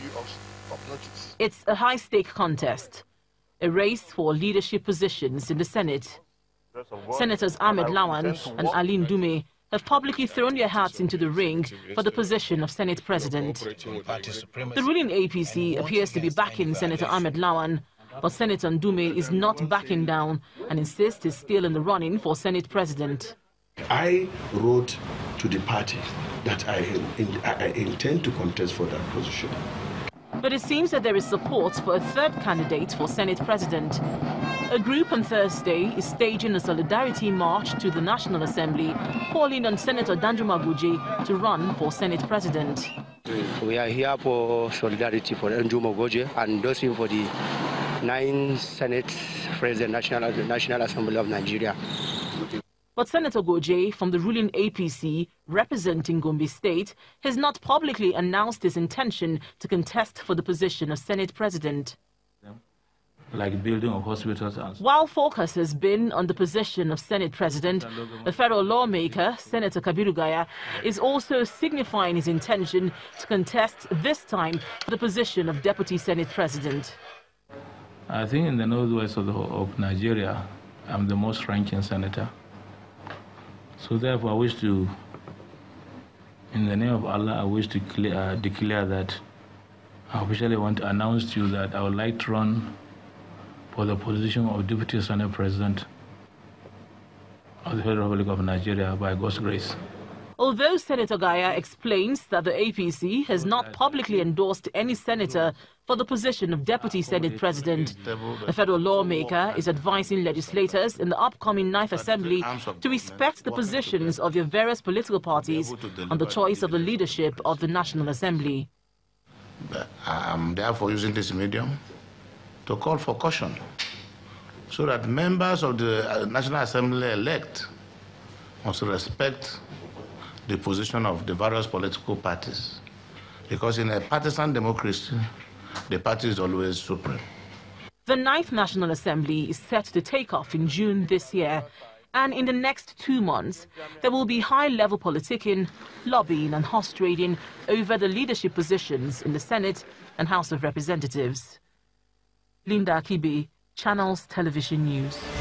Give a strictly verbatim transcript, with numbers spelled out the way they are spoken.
view of, of notice. It's a high-stake contest, a race for leadership positions in the Senate. Senators Ahmed Lawan and Ali Ndume have publicly thrown their hats into the ring for the position of Senate President. The ruling A P C appears to be backing Senator Ahmed Lawan, but Senator Ndume is not backing down and insists he's still in the running for Senate President. I wrote to the party that I, in, I intend to contest for that position. But it seems that there is support for a third candidate for Senate President. A group on Thursday is staging a solidarity march to the National Assembly, calling on Senator Danjuma Goje to run for Senate President. We are here for solidarity for Danjuma Goje and endorsing for the nine Senate President National, National Assembly of Nigeria. But Senator Goje, from the ruling A P C, representing Gombe State, has not publicly announced his intention to contest for the position of Senate President. Like building of hospitals. And while focus has been on the position of Senate President, the federal lawmaker, Senator Kabirugaya, is also signifying his intention to contest this time for the position of Deputy Senate President. I think in the northwest of, the, of Nigeria, I'm the most ranking senator. So therefore, I wish to, in the name of Allah, I wish to declare, uh, declare that I officially want to announce to you that I would like to run for the position of Deputy Senate President of the Federal Republic of Nigeria by God's grace. Although Senator Goje explains that the A P C has not publicly endorsed any senator for the position of Deputy Senate President, the federal lawmaker is advising legislators in the upcoming ninth Assembly to respect the positions of their various political parties on the choice of the leadership of the National Assembly. I'm therefore using this medium to call for caution so that members of the National Assembly elect must respect the position of the various political parties, because in a partisan democracy, the party is always supreme. The ninth National Assembly is set to take off in June this year, and in the next two months, there will be high-level politicking, lobbying and horse trading over the leadership positions in the Senate and House of Representatives. Linda Akibi, Channels Television News.